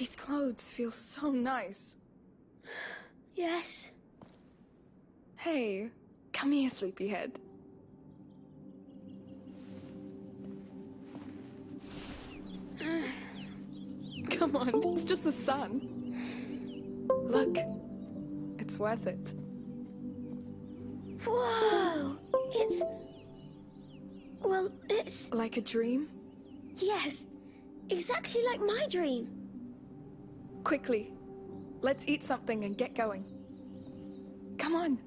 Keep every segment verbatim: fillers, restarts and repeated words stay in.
These clothes feel so nice. Yes. Hey, come here, sleepyhead. Come on, it's just the sun. Look, it's worth it. Whoa! It's... well, it's... like a dream? Yes, exactly like my dream. Quickly, let's eat something and get going. Come on.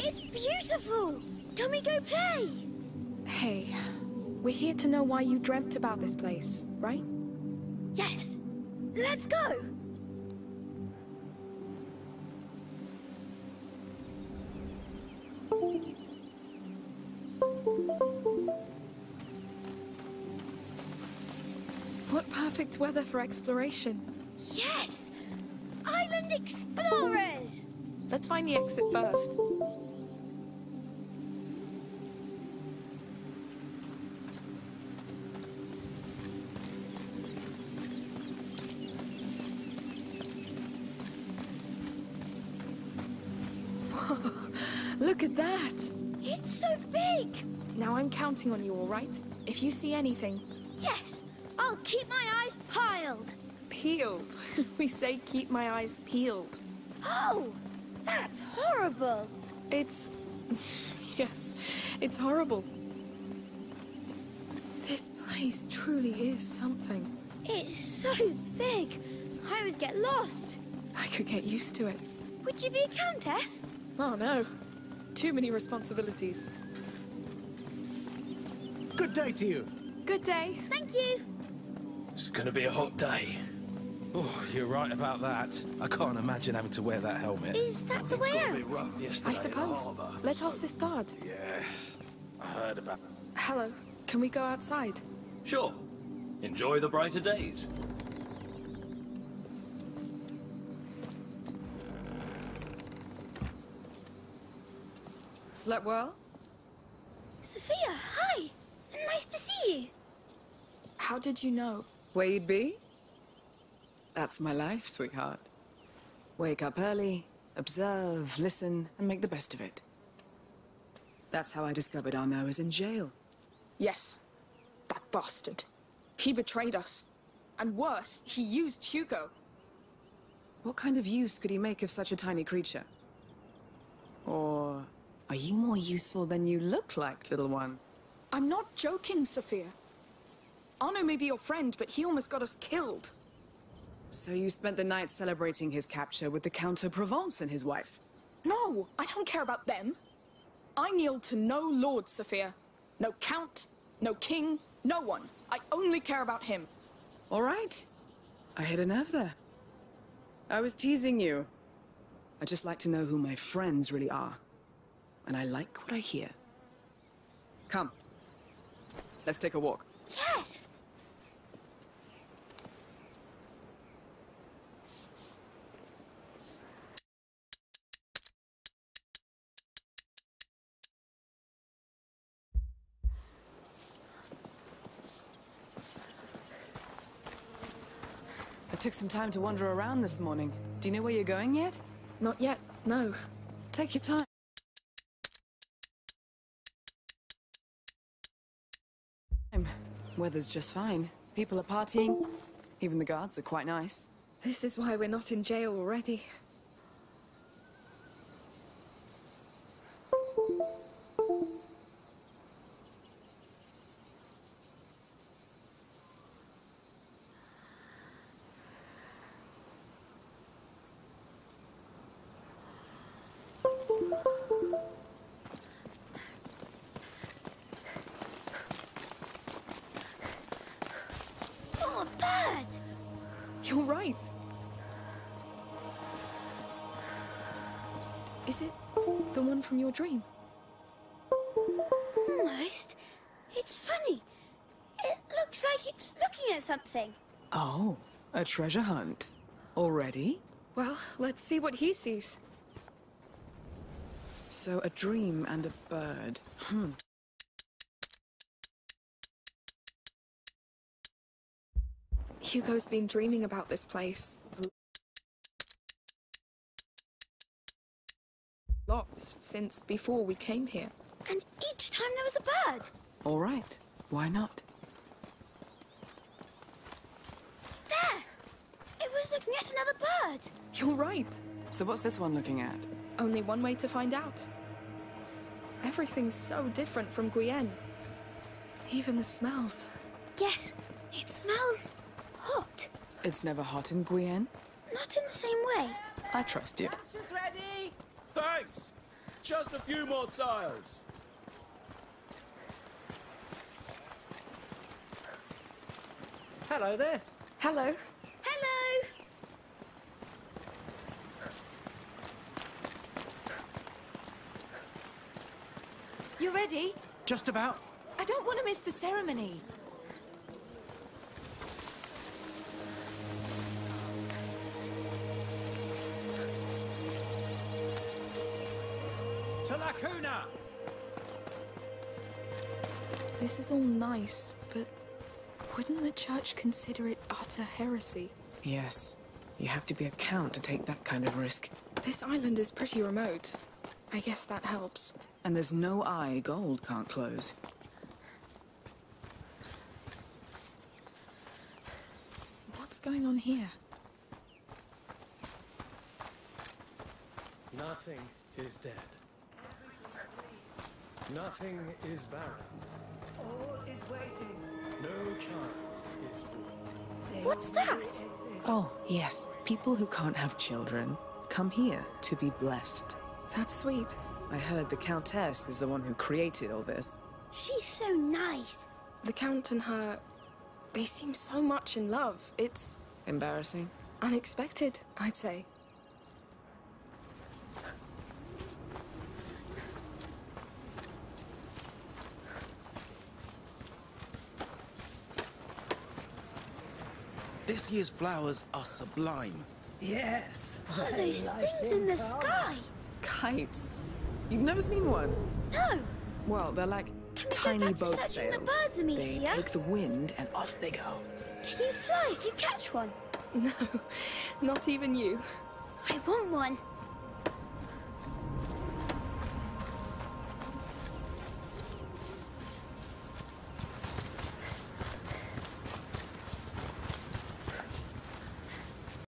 It's beautiful! Can we go play? Hey, we're here to know why you dreamt about this place, right? Yes! Let's go! What perfect weather for exploration! Yes! Island explorers! Let's find the exit first. Look at that! It's so big! Now I'm counting on you, all right? If you see anything... Yes! I'll keep my eyes peeled! Peeled? We say keep my eyes peeled. Oh! That's horrible! It's... yes, it's horrible. This place truly is something. It's so big! I would get lost! I could get used to it. Would you be a countess? Oh no. Too many responsibilities. Good day to you. Good day. Thank you. It's gonna be a hot day. Oh, you're right about that. I can't imagine having to wear that helmet. Is that the way out? I suppose. Let's ask this guard. Yes. I heard about it. Hello. Can we go outside? Sure. Enjoy the brighter days. Slept well? Sophia, hi! Nice to see you! How did you know? Where you'd be? That's my life, sweetheart. Wake up early, observe, listen, and make the best of it. That's how I discovered Arno was in jail. Yes. That bastard. He betrayed us. And worse, he used Hugo. What kind of use could he make of such a tiny creature? Or... are you more useful than you look like, little one? I'm not joking, Sophia. Arno may be your friend, but he almost got us killed. So you spent the night celebrating his capture with the Count of Provence and his wife? No, I don't care about them. I kneel to no lord, Sophia. No count, no king, no one. I only care about him. All right. I hit a nerve there. I was teasing you. I'd just like to know who my friends really are. And I like what I hear. Come. Let's take a walk. Yes! I took some time to wander around this morning. Do you know where you're going yet? Not yet, no. Take your time. Weather's just fine. People are partying. Even the guards are quite nice. This is why we're not in jail already. You're right. Is it the one from your dream? Almost. It's funny. It looks like it's looking at something. Oh, a treasure hunt. Already? Well, let's see what he sees. So a dream and a bird. Hmm. Hugo's been dreaming about this place. A lot since before we came here. And each time there was a bird. All right. Why not? There! It was looking at another bird. You're right. So what's this one looking at? Only one way to find out. Everything's so different from Guyenne. Even the smells. Yes, it smells hot. It's never hot in Guyenne. Not in the same way. I trust you. Lunch is ready. Thanks. Just a few more tiles. Hello there. Hello. Hello. You ready? Just about. I don't want to miss the ceremony. To Lacuna! This is all nice, but wouldn't the church consider it utter heresy? Yes. You have to be a count to take that kind of risk. This island is pretty remote. I guess that helps. And there's no eye gold can't close. What's going on here? Nothing is dead. Nothing is barren. All is waiting. No child is born. What's that? Oh, yes. People who can't have children come here to be blessed. That's sweet. I heard the Countess is the one who created all this. She's so nice. The Count and her, they seem so much in love. It's... embarrassing. Unexpected, I'd say. This year's flowers are sublime. Yes. What are those things in the sky? Kites. You've never seen one? No. Well, they're like tiny boat sails. The birds, Amicia. They take the wind and off they go. Can you fly if you catch one? No, not even you. I want one.